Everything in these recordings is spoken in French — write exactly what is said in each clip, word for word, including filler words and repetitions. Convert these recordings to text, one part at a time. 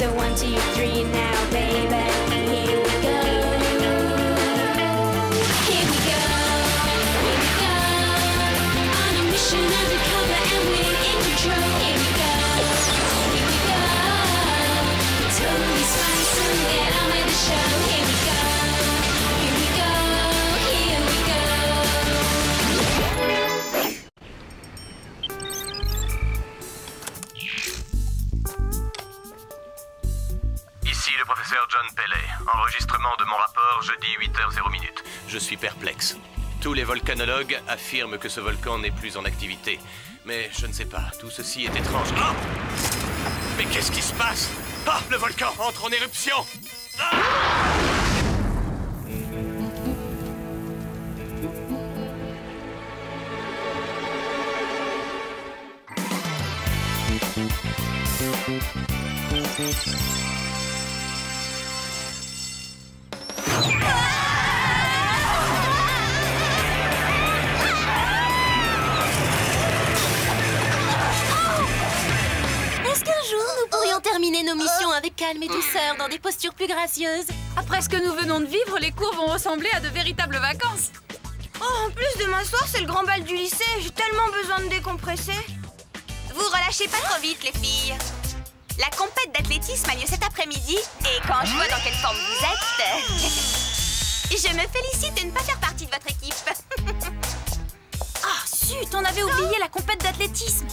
So one, two, three, now, baby, here we go. Ici le professeur John Pellet, enregistrement de mon rapport jeudi huit heures zéro minutes. Je suis perplexe. Tous les volcanologues affirment que ce volcan n'est plus en activité. Mais je ne sais pas, tout ceci est étrange. Oh, mais qu'est-ce qui se passe? Ah, le volcan entre en éruption. Ah, nos missions avec calme et douceur, dans des postures plus gracieuses. Après ce que nous venons de vivre, les cours vont ressembler à de véritables vacances. Oh, en plus, demain soir, c'est le grand bal du lycée. J'ai tellement besoin de décompresser. Vous relâchez pas trop vite, les filles. La compète d'athlétisme a lieu cet après-midi. Et quand je vois dans quelle forme vous êtes, je me félicite de ne pas faire partie de votre équipe. Ah, zut, on avait oublié la compète d'athlétisme.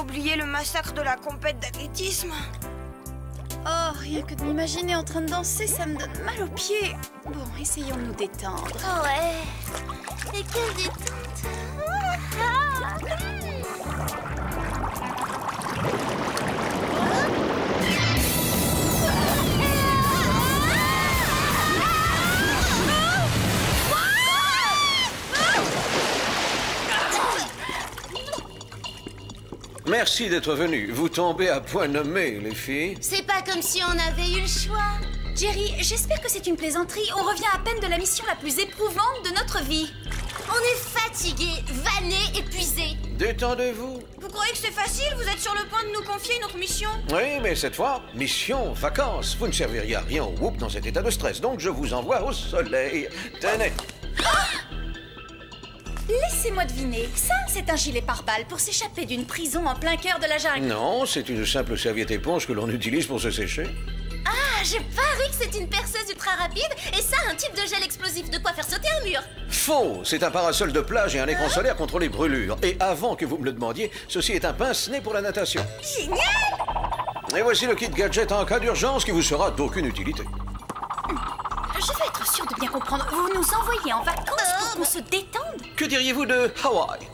Oublier le massacre de la compète d'athlétisme. Oh, rien que de m'imaginer en train de danser, ça me donne mal aux pieds. Bon, essayons de nous détendre. Oh ouais, et quelle détente. Ah, merci d'être venu. Vous tombez à point nommé, les filles. C'est pas comme si on avait eu le choix. Jerry, j'espère que c'est une plaisanterie. On revient à peine de la mission la plus éprouvante de notre vie. On est fatigués, vannés, épuisés. Détendez-vous. Vous croyez que c'est facile? Vous êtes sur le point de nous confier une autre mission. Oui, mais cette fois, mission, vacances. Vous ne serviriez à rien au Whoop dans cet état de stress, donc je vous envoie au soleil. Tenez. Ah, laissez-moi deviner, ça, c'est un gilet pare-balles pour s'échapper d'une prison en plein cœur de la jungle. Non, c'est une simple serviette éponge que l'on utilise pour se sécher. Ah, j'ai paru que c'est une perceuse ultra rapide et ça, un type de gel explosif de quoi faire sauter un mur. Faux, c'est un parasol de plage et un écran solaire contre les brûlures. Et avant que vous me le demandiez, ceci est un pince-nez pour la natation. Génial! Et voici le kit gadget en cas d'urgence qui vous sera d'aucune utilité. Je veux être sûre de bien comprendre. Vous nous envoyez en vacances pour qu'on se détende? Que diriez-vous de Hawaï?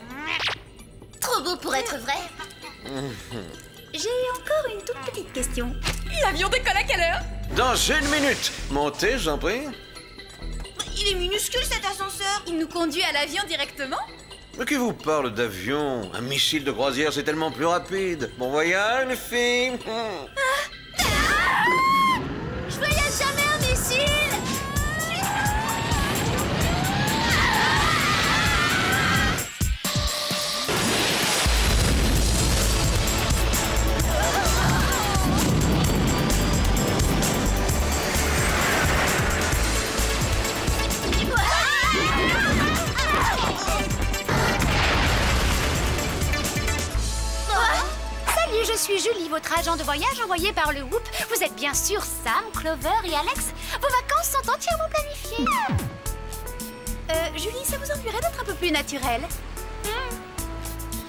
Trop beau pour être vrai. Mm-hmm. J'ai encore une toute petite question. L'avion décolle à quelle heure? Dans une minute. Montez, j'en prie. Il est minuscule, cet ascenseur. Il nous conduit à l'avion directement? Mais qui vous parle d'avion? Un missile de croisière, c'est tellement plus rapide. Bon voyage, les filles. Ah. Ah, je voyage jamais en missile. Je suis Julie, votre agent de voyage envoyé par le W O O H P. Vous êtes bien sûr Sam, Clover et Alex. Vos vacances sont entièrement planifiées. Euh, Julie, ça vous ennuierait d'être un peu plus naturelle? Mm.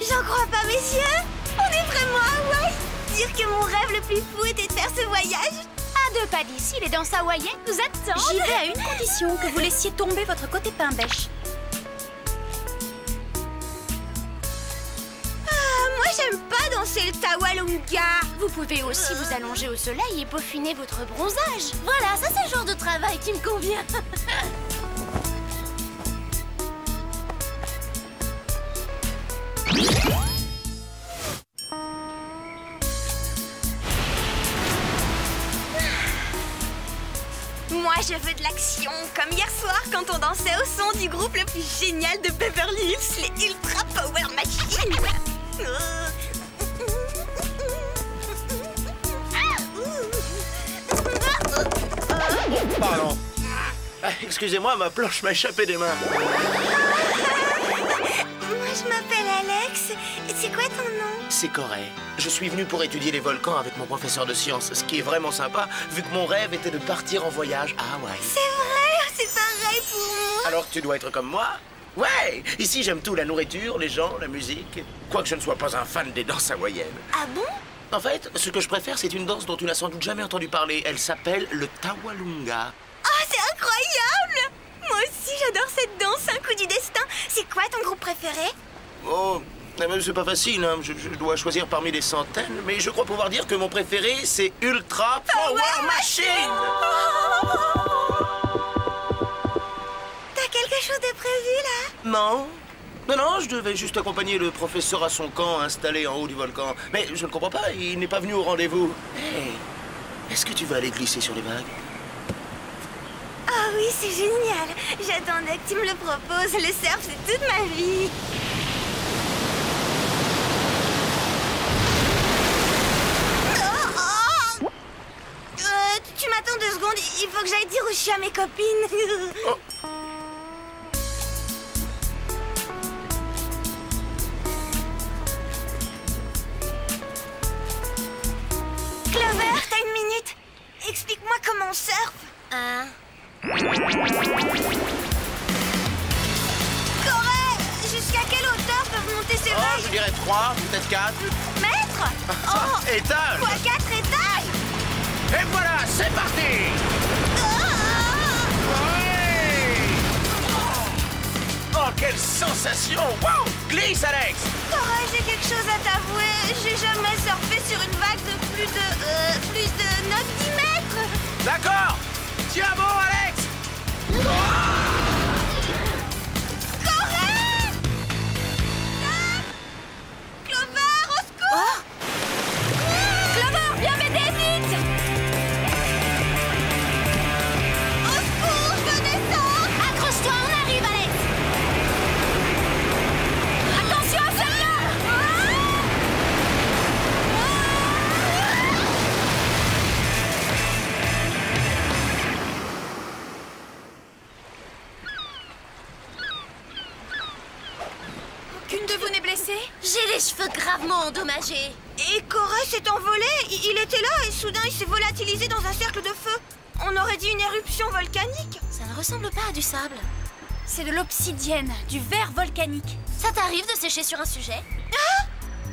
J'en crois pas, messieurs. On est vraiment à Hawaï. Dire que mon rêve le plus fou était de faire ce voyage. À deux pas d'ici, les danses hawaïennes nous attendent. J'y vais à une condition, que vous laissiez tomber votre côté pain-bêche. J'aime pas danser le Tawalunga. Vous pouvez aussi vous allonger au soleil et peaufiner votre bronzage. Voilà, ça c'est le genre de travail qui me convient. Moi, je veux de l'action, comme hier soir quand on dansait au son du groupe le plus génial de Beverly Hills, les Ultra Power Machines. Pardon. Ah, excusez-moi, ma planche m'a échappé des mains. Moi, je m'appelle Alex. C'est quoi ton nom? C'est Corée. Je suis venu pour étudier les volcans avec mon professeur de sciences, ce qui est vraiment sympa, vu que mon rêve était de partir en voyage à Hawaï. C'est vrai, c'est pareil pour moi. Alors tu dois être comme moi? Ouais, ici j'aime tout, la nourriture, les gens, la musique. Quoique je ne sois pas un fan des danses hawaïennes. Ah bon? En fait, ce que je préfère, c'est une danse dont tu n'as sans doute jamais entendu parler. Elle s'appelle le Tawalunga. Oh, c'est incroyable! Moi aussi, j'adore cette danse, un coup du destin. C'est quoi ton groupe préféré? Oh, c'est pas facile, hein. je, je dois choisir parmi des centaines. Mais je crois pouvoir dire que mon préféré, c'est Ultra Power, Power Machine. Oh, quelque chose de prévu, là? Non. Non, non, je devais juste accompagner le professeur à son camp installé en haut du volcan. Mais je ne comprends pas, il n'est pas venu au rendez-vous. Hey, est-ce que tu vas aller glisser sur les vagues? Oh oui, c'est génial. J'attendais que tu me le proposes. Le surf, c'est toute ma vie. Oh, oh. Euh, tu m'attends deux secondes, il faut que j'aille dire où je suis à mes copines. Oh. Explique-moi comment on surfe. Hein? Corée, jusqu'à quelle hauteur peuvent monter ces vagues? Oh, je dirais trois, peut-être quatre. Mètres? Oh, étages. Fois quatre étages. Et voilà, c'est parti. Oh, oh, quelle sensation! Wow! Glisse, Alex. Corée, j'ai quelque chose à t'avouer. J'ai jamais surfé sur une vague de plus de... Euh, plus de neuf dix mètres. D'accord! Tiens bon, Alex! Corée! Ah! Clover, au secours! Oh! Clover, viens m'aider, vite! Au secours, je veux descendre! Accroche-toi, on arrive, Alex! Attention à celle-là! Ah! J'ai les cheveux gravement endommagés. Et Corée s'est envolé. Il était là et soudain il s'est volatilisé dans un cercle de feu. On aurait dit une éruption volcanique. Ça ne ressemble pas à du sable. C'est de l'obsidienne, du verre volcanique. Ça t'arrive de sécher sur un sujet? Ah!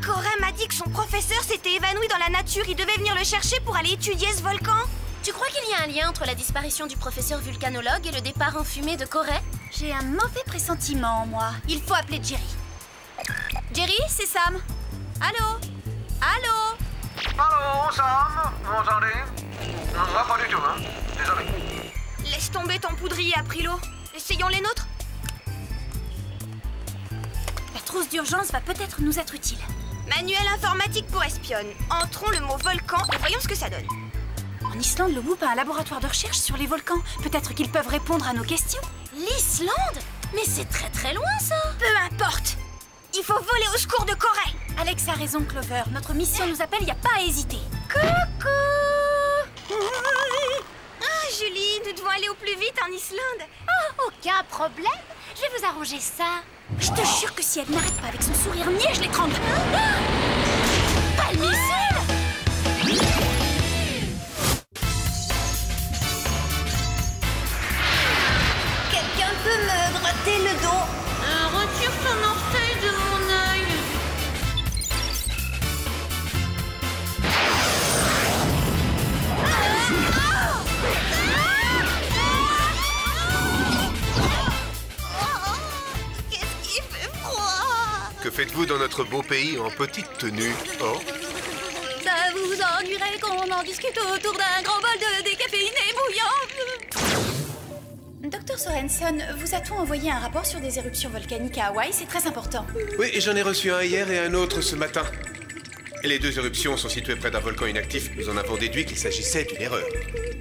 Corée m'a dit que son professeur s'était évanoui dans la nature. Il devait venir le chercher pour aller étudier ce volcan. Tu crois qu'il y a un lien entre la disparition du professeur vulcanologue et le départ en fumée de Corée? J'ai un mauvais pressentiment, moi. Il faut appeler Jerry. Jerry, c'est Sam. Allô? Allô? Allô, Sam? Vous entendez? Ah, pas du tout, hein? Désolé. Laisse tomber ton poudrier, Aprilo. Essayons les nôtres. La trousse d'urgence va peut-être nous être utile. Manuel informatique pour espionne. Entrons le mot volcan et voyons ce que ça donne. En Islande, le W O O H P a un laboratoire de recherche sur les volcans. Peut-être qu'ils peuvent répondre à nos questions. L'Islande? Mais c'est très très loin, ça. Peu importe. Il faut voler au secours de Corée. Alex a raison, Clover. Notre mission nous appelle, il n'y a pas à hésiter. Coucou! Ah, Julie, nous devons aller au plus vite en Islande. Oh, aucun problème. Je vais vous arranger ça. Je te jure que si elle n'arrête pas avec son sourire niais, je l'écrangle. Pas le missile! Que faites-vous dans notre beau pays en petite tenue, oh? Ça vous ennuierait qu'on en discute autour d'un grand bol de décaféiné bouillant? Docteur Sorenson, vous a-t-on envoyé un rapport sur des éruptions volcaniques à Hawaï? C'est très important. Oui, j'en ai reçu un hier et un autre ce matin. Les deux éruptions sont situées près d'un volcan inactif. Nous en avons déduit qu'il s'agissait d'une erreur.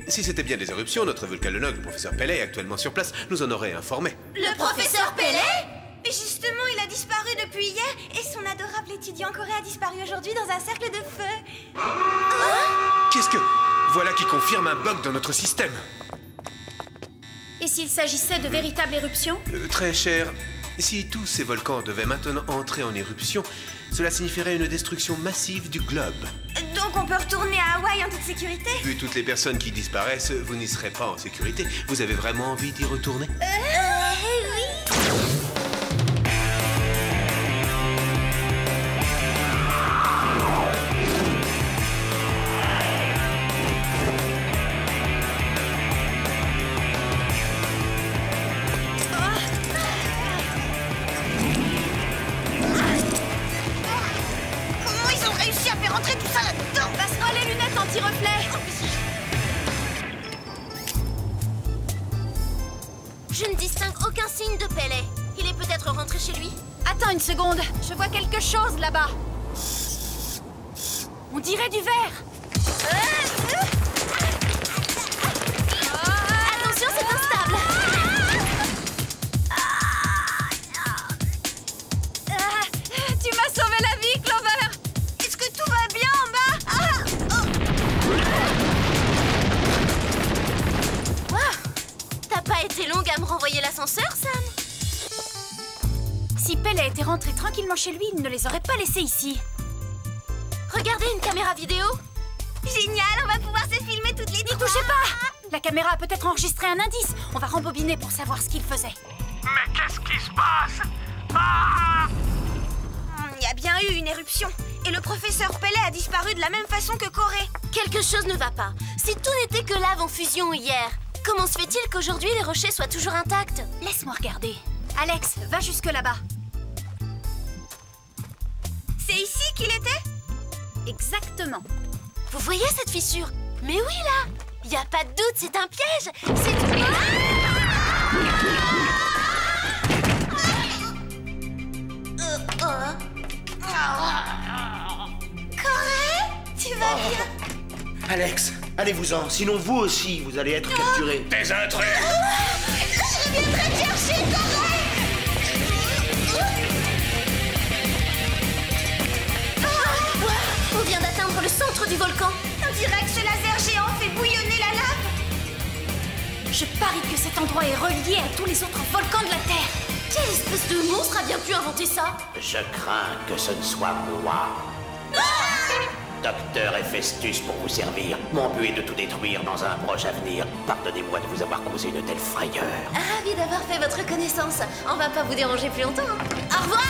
Si c'était bien des éruptions, notre volcanologue, le professeur Pellet, actuellement sur place, nous en aurait informé. Le professeur Pellet? Mais justement, il a disparu depuis hier, et son adorable étudiant coréen a disparu aujourd'hui dans un cercle de feu. Hein? Qu'est-ce que... Voilà qui confirme un bug dans notre système. Et s'il s'agissait de véritables éruptions? euh, Très cher. Si tous ces volcans devaient maintenant entrer en éruption, cela signifierait une destruction massive du globe. Donc on peut retourner à Hawaï en toute sécurité? Vu toutes les personnes qui disparaissent, vous n'y serez pas en sécurité. Vous avez vraiment envie d'y retourner? Euh, euh, oui. Je vois quelque chose là-bas. On dirait du verre. Attention, c'est instable. Tu m'as sauvé la vie, Clover. Est-ce que tout va bien en bas? Wow. T'as pas été longue à me renvoyer l'ascenseur, Sam? Si Pellet était rentré tranquillement chez lui, il ne les aurait pas laissés ici. Regardez une caméra vidéo. Génial, on va pouvoir se filmer toutes les trois. N'y touchez pas. La caméra a peut-être enregistré un indice. On va rembobiner pour savoir ce qu'il faisait. Mais qu'est-ce qui se passe? Ah! Il y a bien eu une éruption. Et le professeur Pellet a disparu de la même façon que Corée. Quelque chose ne va pas. Si tout n'était que lave en fusion hier, comment se fait-il qu'aujourd'hui les rochers soient toujours intacts? Laisse-moi regarder. Alex, va jusque là-bas. C'est ici qu'il était? Exactement. Vous voyez cette fissure? Mais oui, là! Il n'y a pas de doute, c'est un piège! C'est... Corée, tu vas bien? Alex, allez-vous-en, sinon vous aussi, vous allez être capturés. Des intrus! Je viendrai te chercher, Corée! On vient d'atteindre le centre du volcan. On dirait que ce laser géant fait bouillonner la lave. Je parie que cet endroit est relié à tous les autres volcans de la Terre. Quelle espèce de monstre a bien pu inventer ça? Je crains que ce ne soit moi. Ah! Docteur Hephaestus pour vous servir. Mon but est de tout détruire dans un proche avenir. Pardonnez-moi de vous avoir causé une telle frayeur. Ravi d'avoir fait votre connaissance. On va pas vous déranger plus longtemps. Au revoir!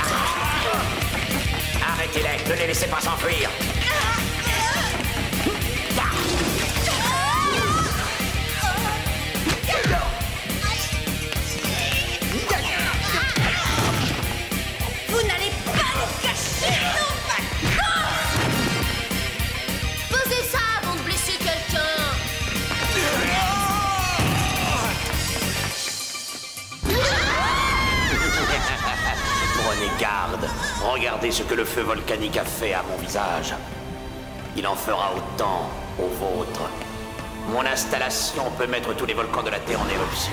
Ah! Arrêtez-les, ne les laissez pas s'enfuir. Vous n'allez pas nous cacher nos vacances. Posez ça avant de blesser quelqu'un. Prenez garde. Regardez ce que le feu volcanique a fait à mon visage. Il en fera autant au vôtre. Mon installation peut mettre tous les volcans de la Terre en éruption.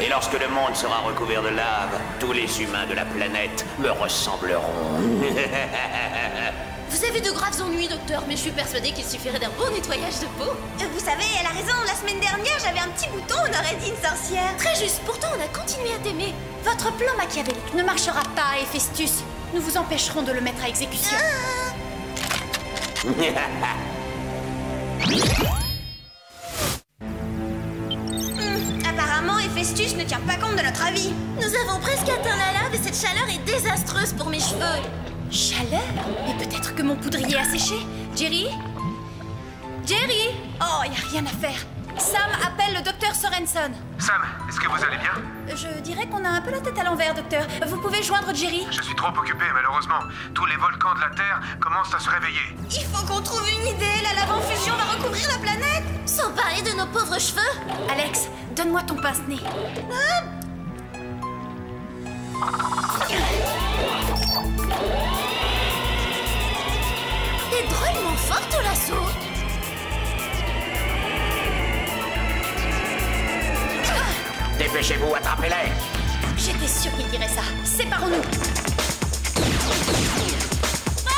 Et lorsque le monde sera recouvert de lave, tous les humains de la planète me ressembleront. Vous avez de graves ennuis, docteur, mais je suis persuadée qu'il suffirait d'un bon nettoyage de peau. Vous savez, elle a raison, la semaine dernière, j'avais un petit bouton, on aurait dit une sorcière. Très juste, pourtant on a continué à t'aimer. Votre plan machiavélique ne marchera pas, Hephaestus. Nous vous empêcherons de le mettre à exécution. Mmh, apparemment, Hephaestus ne tient pas compte de notre avis. Nous avons presque atteint la lave et cette chaleur est désastreuse pour mes cheveux. Chaleur? Mais peut-être que mon poudrier a séché. Jerry? Jerry? Oh, il n'y a rien à faire. Sam, appelle le docteur Sorenson. Sam, est-ce que vous allez bien? Je dirais qu'on a un peu la tête à l'envers, docteur. Vous pouvez joindre Jerry? Je suis trop occupé, malheureusement. Tous les volcans de la Terre commencent à se réveiller. Il faut qu'on trouve une idée. La lave en fusion va recouvrir la planète. Sans parler de nos pauvres cheveux. Alex, donne-moi ton pince-nez. Ah. T'es drôlement forte au lasso. Dépêchez-vous, attrapez-les! J'étais sûre qu'il dirait ça. Séparons-nous! Ah!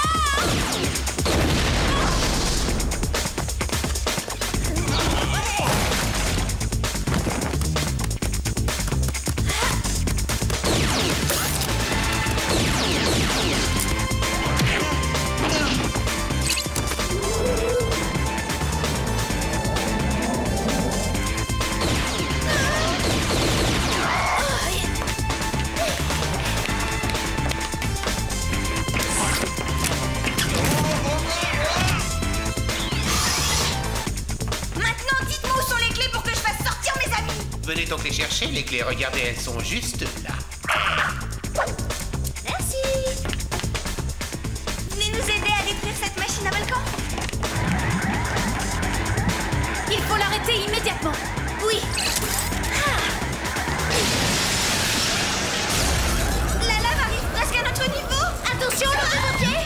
Venez donc les chercher, les clés. Regardez, elles sont juste là. Merci. Venez nous aider à détruire cette machine à volcan. Il faut l'arrêter immédiatement. Oui. Ah. La lave arrive presque à notre niveau. Attention, le pied.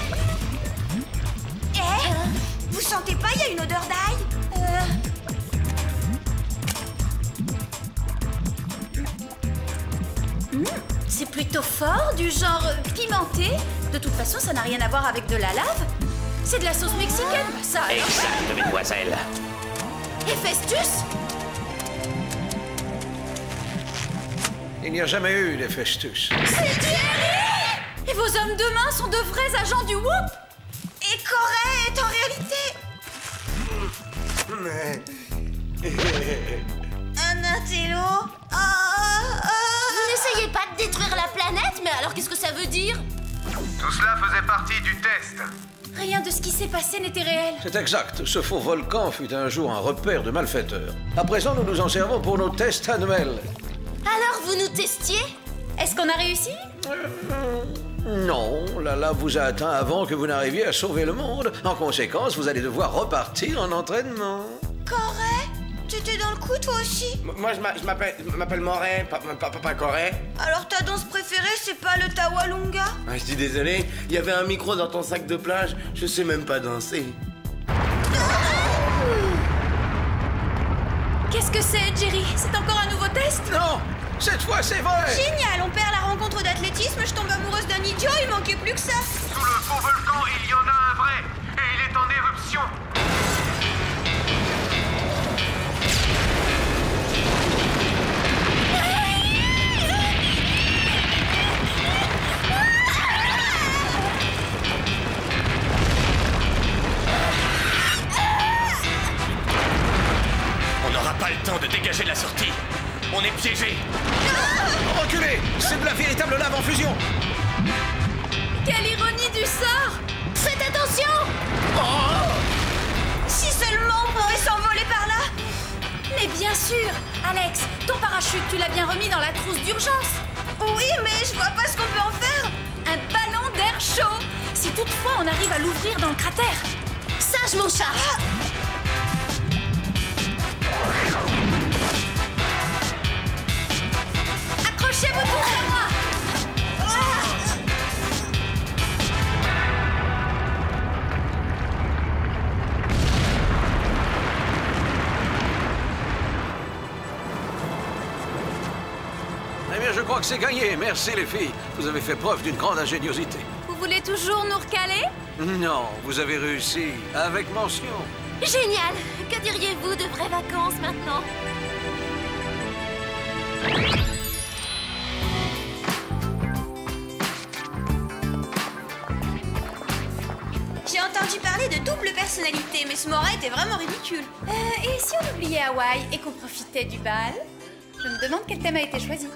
Eh, euh. vous sentez pas, il y a une odeur d'ail? Euh... C'est plutôt fort, du genre pimenté. De toute façon, ça n'a rien à voir avec de la lave. C'est de la sauce mexicaine, ça. Exact, mesdemoiselles. Hephaestus? Il n'y a jamais eu d'Hephaestus. C'est Jerry! Et vos hommes de main sont de vrais agents du WOOHP? Et Corée est en réalité... Un intello? Oh, oh, oh. N'essayez pas de détruire la planète, mais alors qu'est-ce que ça veut dire? Tout cela faisait partie du test. Rien de ce qui s'est passé n'était réel. C'est exact. Ce faux volcan fut un jour un repère de malfaiteurs. À présent, nous nous en servons pour nos tests annuels. Alors, vous nous testiez? Est-ce qu'on a réussi? euh, Non, la lave vous a atteint avant que vous n'arriviez à sauver le monde. En conséquence, vous allez devoir repartir en entraînement. Correct. Tu étais dans le coup, toi aussi? Moi, je m'appelle Moray, papa Corée. Alors, ta danse préférée, c'est pas le Tawalunga? Ah, je dis désolé, il y avait un micro dans ton sac de plage, je sais même pas danser. Qu'est-ce que c'est, Jerry? C'est encore un nouveau test? Non, cette fois, c'est vrai! Génial, on perd la rencontre d'athlétisme, je tombe amoureuse d'un idiot, il manquait plus que ça. Sous le faux volcan, il y en a un vrai, et il est en éruption. Dégagez la sortie. On est piégé. Ah! Reculez. C'est de la véritable lave en fusion. Quelle ironie du sort. Faites attention. Oh! Si seulement on pouvait s'envoler par là. Mais bien sûr. Alex, ton parachute, tu l'as bien remis dans la trousse d'urgence. Oui, mais je vois pas ce qu'on peut en faire. Un ballon d'air chaud. Si toutefois on arrive à l'ouvrir dans le cratère. Ça, je m'en charge. Ah! Accrochez-vous tous à moi! Eh bien, je crois que c'est gagné. Merci, les filles. Vous avez fait preuve d'une grande ingéniosité. Vous voulez toujours nous recaler? Non, vous avez réussi. Avec mention. Génial! Que diriez-vous de vraies vacances maintenant? J'ai entendu parler de double personnalité, mais ce Moray était vraiment ridicule. Euh, et si on oubliait Hawaï et qu'on profitait du bal? Je me demande quel thème a été choisi.